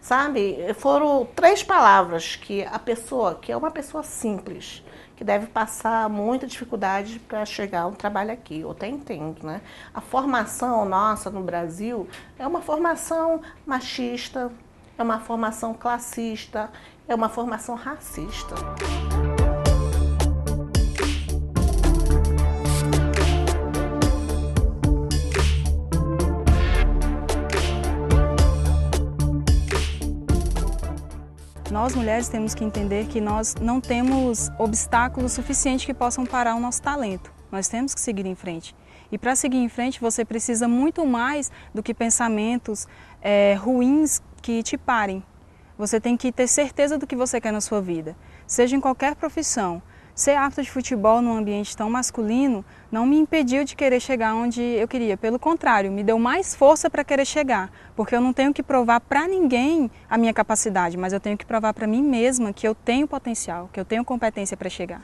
sabe? Foram três palavras que a pessoa, que é uma pessoa simples, que deve passar muita dificuldade para chegar a um trabalho aqui, eu até entendo, né? A formação nossa no Brasil é uma formação machista, é uma formação classista, é uma formação racista. Nós, mulheres, temos que entender que nós não temos obstáculos suficientes que possam parar o nosso talento. Nós temos que seguir em frente. E para seguir em frente, você precisa muito mais do que pensamentos é, ruins que te parem. Você tem que ter certeza do que você quer na sua vida. Seja em qualquer profissão. Ser árbitro de futebol num ambiente tão masculino não me impediu de querer chegar onde eu queria. Pelo contrário, me deu mais força para querer chegar, porque eu não tenho que provar para ninguém a minha capacidade, mas eu tenho que provar para mim mesma que eu tenho potencial, que eu tenho competência para chegar.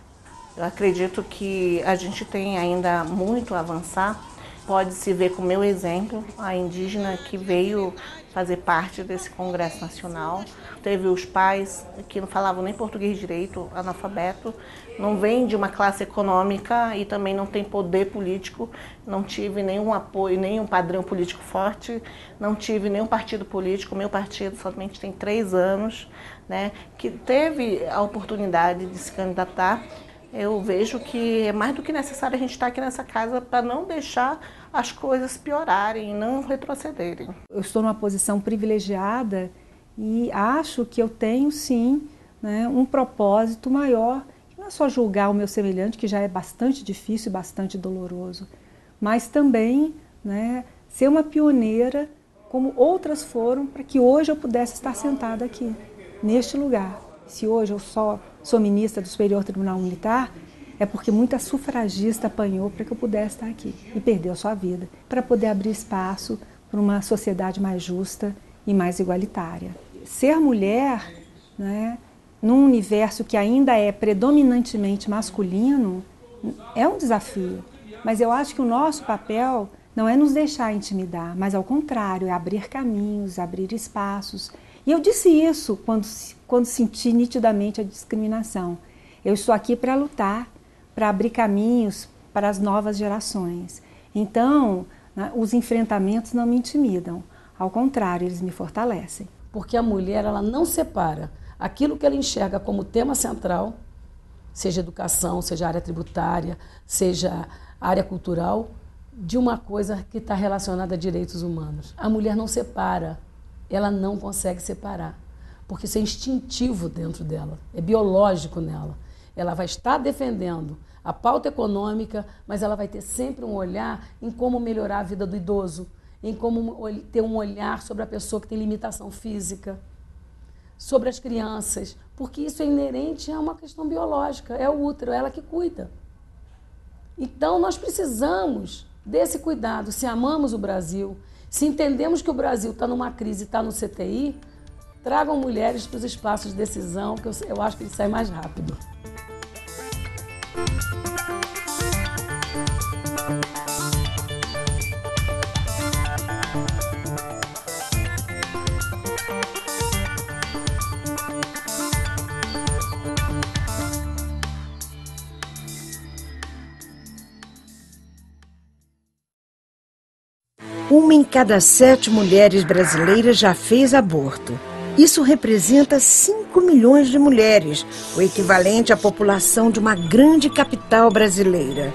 Eu acredito que a gente tem ainda muito a avançar. Pode-se ver com o meu exemplo, a indígena que veio fazer parte desse Congresso Nacional. Teve os pais que não falavam nem português direito, analfabeto, não vem de uma classe econômica e também não tem poder político, não tive nenhum apoio, nenhum padrão político forte, não tive nenhum partido político, meu partido somente tem três anos, né, que teve a oportunidade de se candidatar. Eu vejo que é mais do que necessário a gente estar aqui nessa casa para não deixar as coisas piorarem, não retrocederem. Eu estou numa posição privilegiada e acho que eu tenho, sim, né, um propósito maior. Não é só julgar o meu semelhante, que já é bastante difícil e bastante doloroso, mas também, né, ser uma pioneira, como outras foram, para que hoje eu pudesse estar sentada aqui, neste lugar. Se hoje eu só sou ministra do Superior Tribunal Militar, é porque muita sufragista apanhou para que eu pudesse estar aqui e perdeu a sua vida, para poder abrir espaço para uma sociedade mais justa e mais igualitária. Ser mulher, né, num universo que ainda é predominantemente masculino, é um desafio. Mas eu acho que o nosso papel não é nos deixar intimidar, mas ao contrário, é abrir caminhos, abrir espaços. E eu disse isso quando, quando senti nitidamente a discriminação. Eu estou aqui para lutar, para abrir caminhos para as novas gerações. Então, né, os enfrentamentos não me intimidam. Ao contrário, eles me fortalecem. Porque a mulher, ela não separa aquilo que ela enxerga como tema central, seja educação, seja área tributária, seja área cultural, de uma coisa que está relacionada a direitos humanos. A mulher não separa. Ela não consegue separar, porque isso é instintivo dentro dela, é biológico nela. Ela vai estar defendendo a pauta econômica, mas ela vai ter sempre um olhar em como melhorar a vida do idoso, em como ter um olhar sobre a pessoa que tem limitação física, sobre as crianças, porque isso é inerente a uma questão biológica, é o útero, é ela que cuida. Então nós precisamos desse cuidado, se amamos o Brasil, se entendemos que o Brasil está numa crise, está no C T I, tragam mulheres para os espaços de decisão, que eu, eu acho que ele sai mais rápido. Uma em cada sete mulheres brasileiras já fez aborto. Isso representa cinco milhões de mulheres, o equivalente à população de uma grande capital brasileira.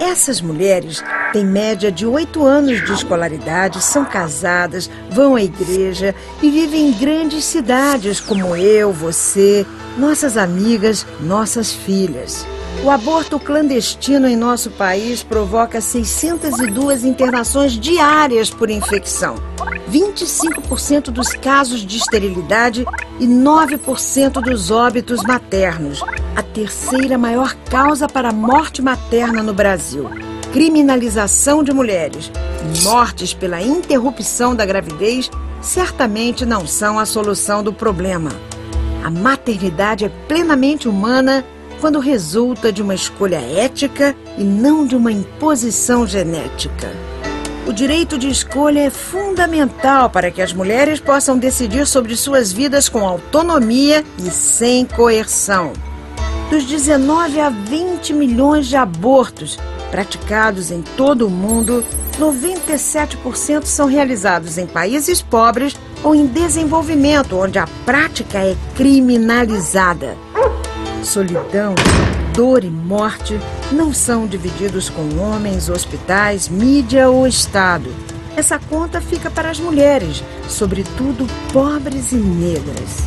Essas mulheres têm média de oito anos de escolaridade, são casadas, vão à igreja e vivem em grandes cidades como eu, você, nossas amigas, nossas filhas. O aborto clandestino em nosso país provoca seiscentas e duas internações diárias por infecção, vinte e cinco por cento dos casos de esterilidade e nove por cento dos óbitos maternos, a terceira maior causa para a morte materna no Brasil. Criminalização de mulheres e mortes pela interrupção da gravidez certamente não são a solução do problema. A maternidade é plenamente humana quando resulta de uma escolha ética e não de uma imposição genética. O direito de escolha é fundamental para que as mulheres possam decidir sobre suas vidas com autonomia e sem coerção. Dos dezenove a vinte milhões de abortos praticados em todo o mundo, noventa e sete por cento são realizados em países pobres ou em desenvolvimento, onde a prática é criminalizada. Solidão, dor e morte não são divididos com homens, hospitais, mídia ou Estado. Essa conta fica para as mulheres, sobretudo pobres e negras.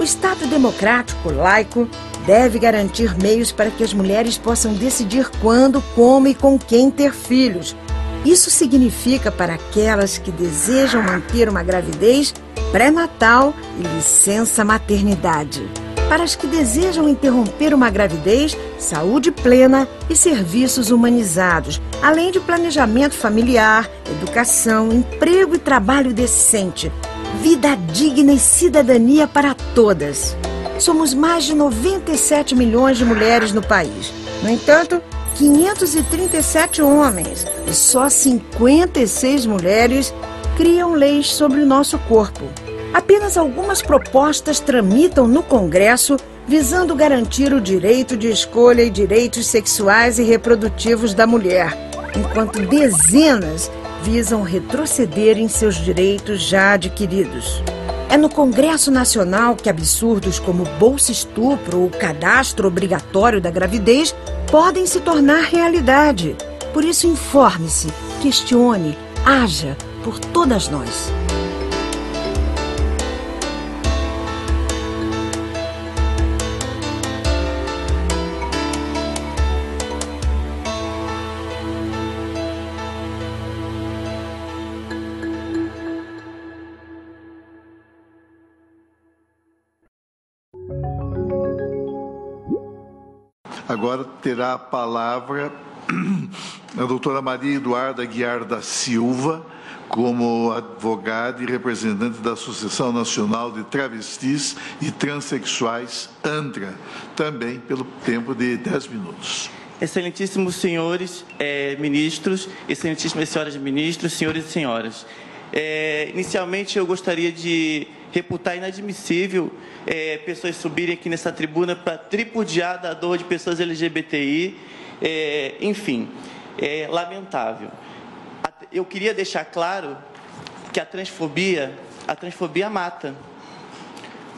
O Estado democrático, laico, deve garantir meios para que as mulheres possam decidir quando, como e com quem ter filhos. Isso significa para aquelas que desejam manter uma gravidez, pré-natal e licença maternidade. Para as que desejam interromper uma gravidez, saúde plena e serviços humanizados, além de planejamento familiar, educação, emprego e trabalho decente. Vida digna e cidadania para todas. Somos mais de noventa e sete milhões de mulheres no país. No entanto, quinhentos e trinta e sete homens e só cinquenta e seis mulheres criam leis sobre o nosso corpo. Apenas algumas propostas tramitam no Congresso visando garantir o direito de escolha e direitos sexuais e reprodutivos da mulher, enquanto dezenas visam retroceder em seus direitos já adquiridos. É no Congresso Nacional que absurdos como bolsa estupro ou cadastro obrigatório da gravidez podem se tornar realidade. Por isso, informe-se, questione, haja por todas nós. Agora terá a palavra a doutora Maria Eduarda Aguiar da Silva, como advogada e representante da Associação Nacional de Travestis e Transsexuais, ANTRA, também pelo tempo de dez minutos. Excelentíssimos senhores eh, ministros, excelentíssimas senhoras ministros, senhores e senhoras. Eh, inicialmente, eu gostaria de reputar inadmissível é, pessoas subirem aqui nessa tribuna para tripudiar da dor de pessoas L G B T I, é, enfim, é lamentável. Eu queria deixar claro que a transfobia, a transfobia mata,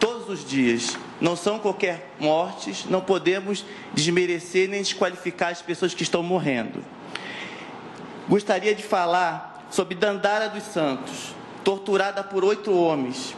todos os dias. Não são qualquer mortes, não podemos desmerecer nem desqualificar as pessoas que estão morrendo. Gostaria de falar sobre Dandara dos Santos, torturada por oito homens,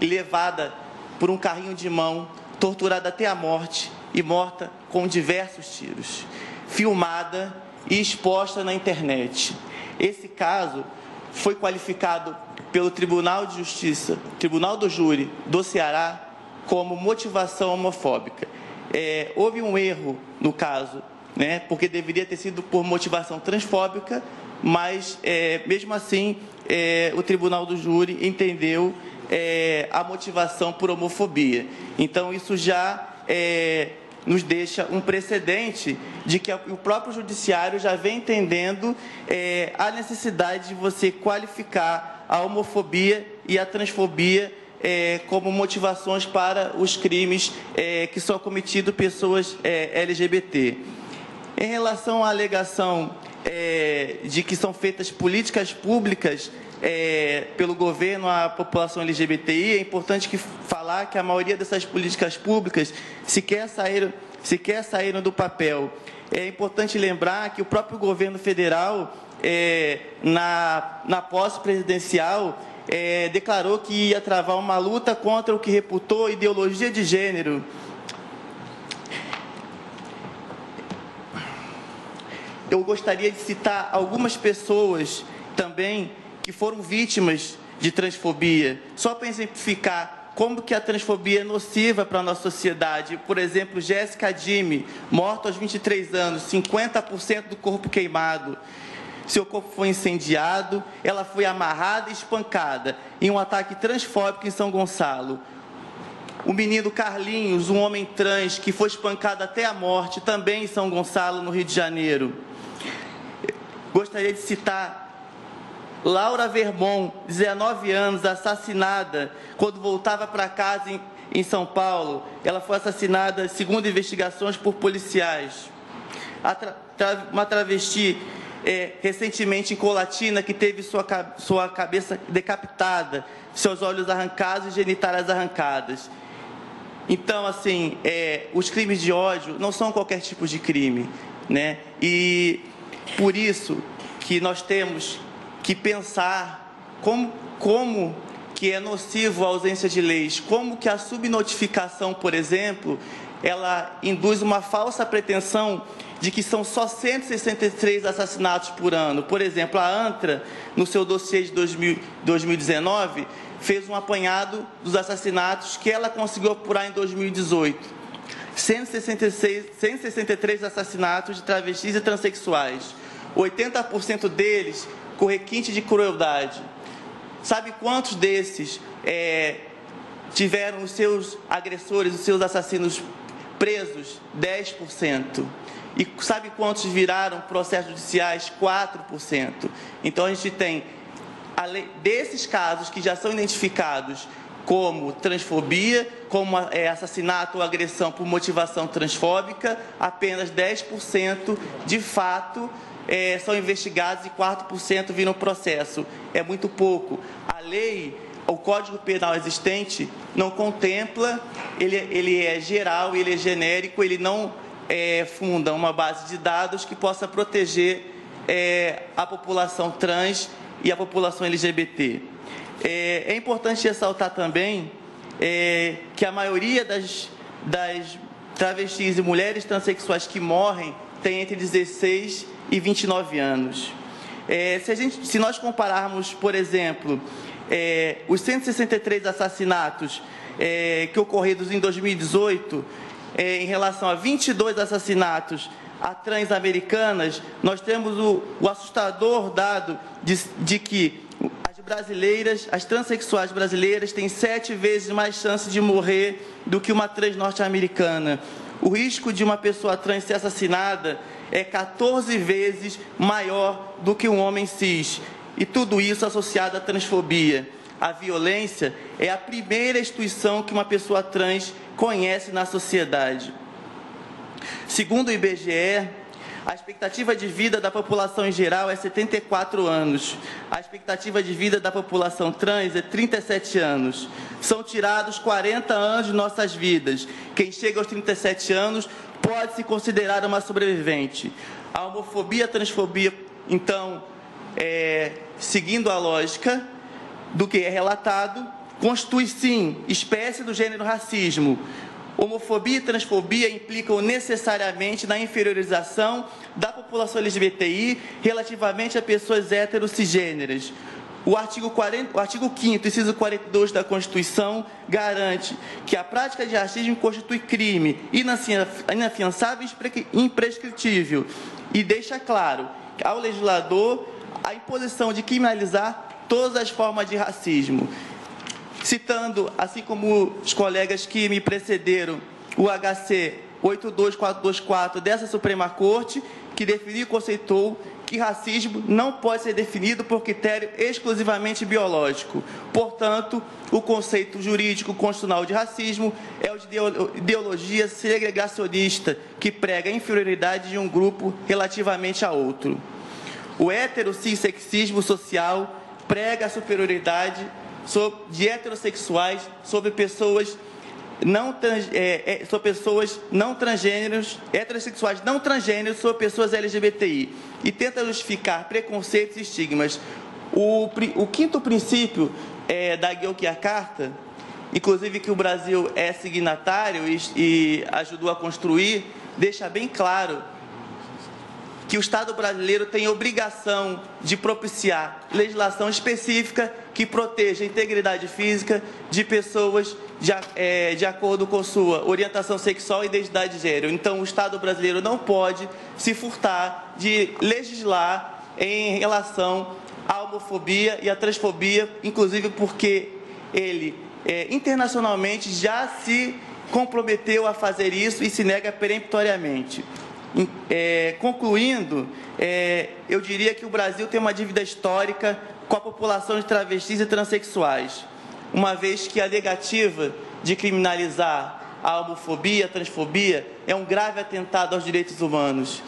levada por um carrinho de mão, torturada até a morte e morta com diversos tiros, filmada e exposta na internet. Esse caso foi qualificado pelo Tribunal de Justiça, Tribunal do Júri do Ceará, como motivação homofóbica. É, houve um erro no caso, né, porque deveria ter sido por motivação transfóbica, mas, é, mesmo assim, é, o Tribunal do Júri entendeu É, a motivação por homofobia. Então, isso já é, nos deixa um precedente de que o próprio judiciário já vem entendendo é, a necessidade de você qualificar a homofobia e a transfobia é, como motivações para os crimes é, que são cometidos pessoas é, L G B T. Em relação à alegação é, de que são feitas políticas públicas É, pelo governo à população L G B T I, é importante que, falar que a maioria dessas políticas públicas sequer saíram, sequer saíram do papel. É importante lembrar que o próprio governo federal, é, na, na posse presidencial, é, declarou que ia travar uma luta contra o que reputou ideologia de gênero. Eu gostaria de citar algumas pessoas também que foram vítimas de transfobia, só para exemplificar como que a transfobia é nociva para a nossa sociedade. Por exemplo, Jéssica Dime, morta aos vinte e três anos, cinquenta por cento do corpo queimado. Seu corpo foi incendiado, ela foi amarrada e espancada em um ataque transfóbico em São Gonçalo. O menino Carlinhos, um homem trans, que foi espancado até a morte, também em São Gonçalo, no Rio de Janeiro. Gostaria de citar Laura Vermont, dezenove anos, assassinada quando voltava para casa em, em São Paulo. Ela foi assassinada, segundo investigações, por policiais. A tra, tra, uma travesti... É, recentemente em Colatina, que teve sua, sua cabeça decapitada, seus olhos arrancados e genitálias arrancadas. Então, assim, é, os crimes de ódio não são qualquer tipo de crime, né? E por isso que nós temos que pensar como, como que é nocivo a ausência de leis, como que a subnotificação, por exemplo, ela induz uma falsa pretensão de que são só cento e sessenta e três assassinatos por ano. Por exemplo, a ANTRA, no seu dossiê de dois mil, dois mil e dezenove, fez um apanhado dos assassinatos que ela conseguiu apurar em dois mil e dezoito. cento e sessenta e seis, cento e sessenta e três assassinatos de travestis e transexuais. oitenta por cento deles com requinte de crueldade. Sabe quantos desses é, tiveram os seus agressores, os seus assassinos presos? dez por cento. E sabe quantos viraram processos judiciais? quatro por cento. Então, a gente tem, além desses casos que já são identificados como transfobia, como é, assassinato ou agressão por motivação transfóbica, apenas dez por cento de fato é, são investigados e quatro por cento viram processo. É muito pouco. A lei, o Código Penal existente, não contempla, ele, ele é geral, ele é genérico, ele não... É, funda uma base de dados que possa proteger é, a população trans e a população L G B T. É, é importante ressaltar também é, que a maioria das, das travestis e mulheres transexuais que morrem tem entre dezesseis e vinte e nove anos. É, se, a gente, se nós compararmos, por exemplo, é, os cento e sessenta e três assassinatos é, que ocorridos em dois mil e dezoito, É, em relação a vinte e dois assassinatos a trans americanas, nós temos o, o assustador dado de, de que as brasileiras, as transexuais brasileiras, têm sete vezes mais chance de morrer do que uma trans norte-americana. O risco de uma pessoa trans ser assassinada é quatorze vezes maior do que um homem cis. E tudo isso associado à transfobia. A violência é a primeira instituição que uma pessoa trans conhece na sociedade. Segundo o I B G E, a expectativa de vida da população em geral é setenta e quatro anos. A expectativa de vida da população trans é trinta e sete anos. São tirados quarenta anos de nossas vidas. Quem chega aos trinta e sete anos pode se considerar uma sobrevivente. A homofobia, a transfobia, então, é, seguindo a lógica do que é relatado, constitui, sim, espécie do gênero racismo. Homofobia e transfobia implicam necessariamente na inferiorização da população L G B T I relativamente a pessoas heterossexuais. O artigo, quarenta, o artigo quinto, inciso quarenta e dois da Constituição, garante que a prática de racismo constitui crime inafiançável e imprescritível e deixa claro ao legislador a imposição de criminalizar todas as formas de racismo. Citando, assim como os colegas que me precederam, o H C oito dois quatro dois quatro dessa Suprema Corte, que definiu e conceitou que racismo não pode ser definido por critério exclusivamente biológico. Portanto, o conceito jurídico constitucional de racismo é o de ideologia segregacionista, que prega a inferioridade de um grupo relativamente a outro. O heterossexismo social prega a superioridade de heterossexuais sobre pessoas não, trans, é, sobre pessoas não transgêneros, heterossexuais não transgêneros sobre pessoas L G B T I e tenta justificar preconceitos e estigmas. O, o quinto princípio é, da Guiocchia Carta, inclusive que o Brasil é signatário e, e ajudou a construir, deixa bem claro que o Estado brasileiro tem obrigação de propiciar legislação específica que proteja a integridade física de pessoas de, é, de acordo com sua orientação sexual e identidade de gênero. Então, o Estado brasileiro não pode se furtar de legislar em relação à homofobia e à transfobia, inclusive porque ele é, internacionalmente já se comprometeu a fazer isso e se nega peremptoriamente. É, concluindo, é, eu diria que o Brasil tem uma dívida histórica com a população de travestis e transexuais, uma vez que a negativa de criminalizar a homofobia, a transfobia, é um grave atentado aos direitos humanos.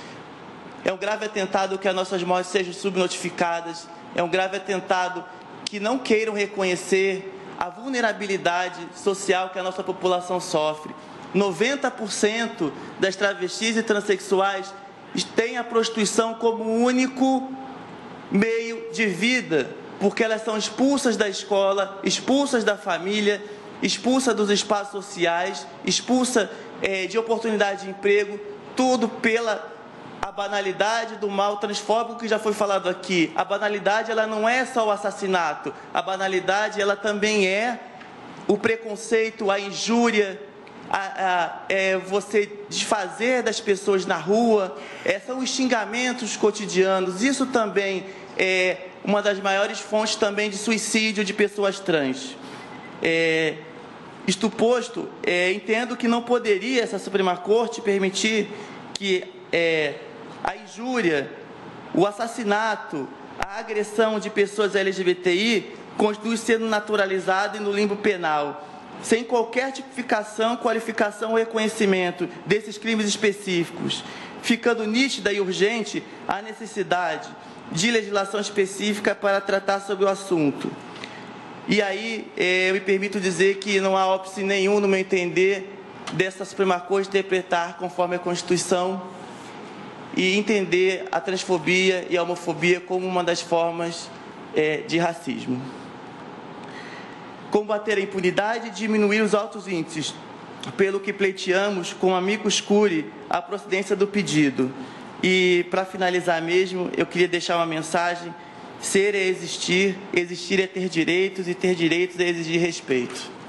É um grave atentado que as nossas mortes sejam subnotificadas, é um grave atentado que não queiram reconhecer a vulnerabilidade social que a nossa população sofre. noventa por cento das travestis e transexuais têm a prostituição como único meio de vida, porque elas são expulsas da escola, expulsas da família, expulsas dos espaços sociais, expulsas é, de oportunidade de emprego, tudo pela a banalidade do mal transfóbico que já foi falado aqui. A banalidade, ela não é só o assassinato, a banalidade, ela também é o preconceito, a injúria, A, a, é, você desfazer das pessoas na rua, é, são os xingamentos cotidianos. Isso também é uma das maiores fontes também de suicídio de pessoas trans. É, isto posto, é, entendo que não poderia essa Suprema Corte permitir que é, a injúria, o assassinato, a agressão de pessoas L G B T I continue sendo naturalizado e no limbo penal, sem qualquer tipificação, qualificação ou reconhecimento desses crimes específicos, ficando nítida e urgente a necessidade de legislação específica para tratar sobre o assunto. E aí, eu me permito dizer que não há óbice nenhum, no meu entender, dessa Suprema Corte interpretar conforme a Constituição e entender a transfobia e a homofobia como uma das formas de racismo. Combater a impunidade e diminuir os altos índices, pelo que pleiteamos com amicus curiae a procedência do pedido. E, para finalizar mesmo, eu queria deixar uma mensagem: ser é existir, existir é ter direitos e ter direitos é exigir respeito.